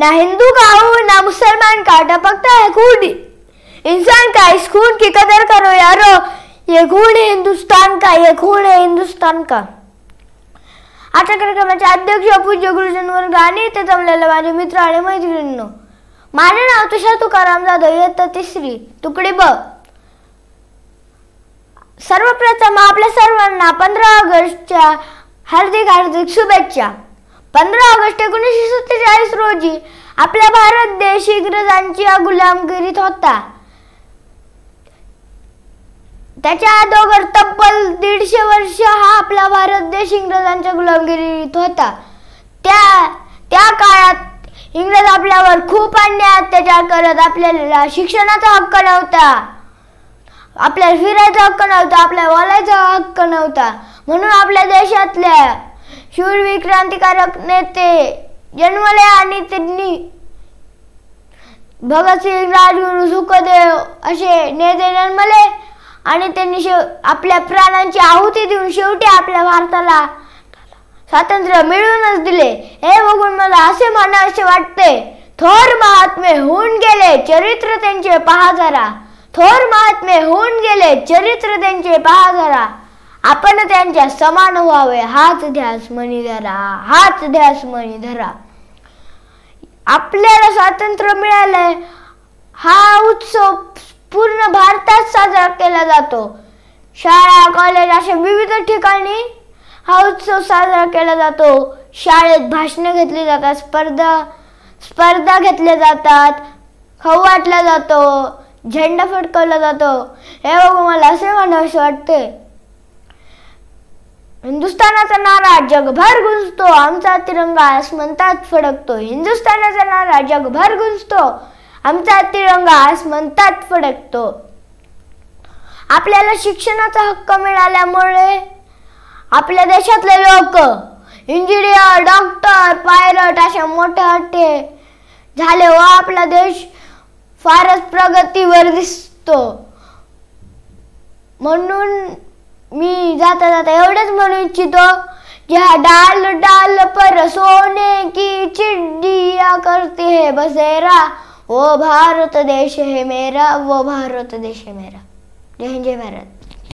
ना हिंदू का हूँ ना मुसलमान का, टपकता है खून इंसान का। इस खून की कदर करो यारो, ये खून है हिंदुस्तान का, ये खून है हिंदुस्तान का। आशा कार्यक्रमाचे अध्यक्ष पूज्य गुरुजनवर गाणी ते जमलेले माझे मित्र आणि मैत्रिणींनो, माझे नाव तुषार तुकाराम जाधव, इयत्ता तिसरी तुकडी ब। सर्वप्रथम आपल्या सर्वांना 15 ऑगस्टच्या हार्दिक हार्दिक शुभेच्छा। 15 ऑगस्ट 1947 रोजी आपला भारत देश इंग्रजांच्या गुलामगिरीत होता। त्याच्या अगोदर तब्बल 150 वर्ष हा आपला भारत देश इंग्रजांच्या गुलामगिरीत होता। त्या काळात इंग्रज आपल्यावर खूप अन्याय अत्याचार करत, आपल्याला शिक्षणाचा हक्क नव्हता, आपल्याला फिरायचा हक्क नव्हता, आपल्याला बोलायचा हक्क नव्हता। म्हणून आपल्या देशातल्या शूरवीर क्रांतिकारक नेते जन्मले आणि त्यांनी भगतसिंग, राजगुरू, सुखदेव असे नेते जन्मले आणि त्यांनी आपल्या प्राणांची आहुती देऊन शेवटी आपल्या भारताला स्वातंत्र्य मिळवूनच दिले। हे बघून मला असे म्हणायचे वाटते, थोर महात्मे होऊन गेले, चरित्र त्यांचे पहा जरा। थोर महात्मे होऊन गेले, चरित्र त्यांचे पहा जरा। आपण त्यांच्या समान व्हावे, हाच ध्यास मनी धरा, हाच ध्यास मनी धरा। आपल्याला स्वातंत्र्य मिळाले हा उत्सव पूर्ण भारतात साजरा केला जातो। शाळा, कॉलेज अशा विविध ठिकाणी हा उत्सव साजरा केला जातो। शाळेत भाषणे घेतली जातात, स्पर्धा घेतल्या जातात, खाऊ वाटला जातो, झेंडा फडकवला जातो। हे बघून मला असे म्हणायचे वाटते, हिंदुस्थानाचा नारा जगभर गुंजतो, आमचा तिरंगा आसमंतात फडकतो। हिंदुस्थानाचा नारा जगभर गुंजतो, आमचा तिरंगा आसमंतात फडकतो। आपल्याला शिक्षणाचा हक्क मिळाल्यामुळे आपल्या देशातले लोक इंजिनियर, डॉक्टर, पायलट अशा मोठे झाले व आपला देश फारच प्रगतीवर दिसतो। म्हणून मी जाता जाता एवढेच म्हणू इच्छितो, यह डाल डाल पर सोने की चिड़िया करती है बसेरा, वो भारत देश है मेरा, वो भारत देश है मेरा। जय हिंद, जय भारत।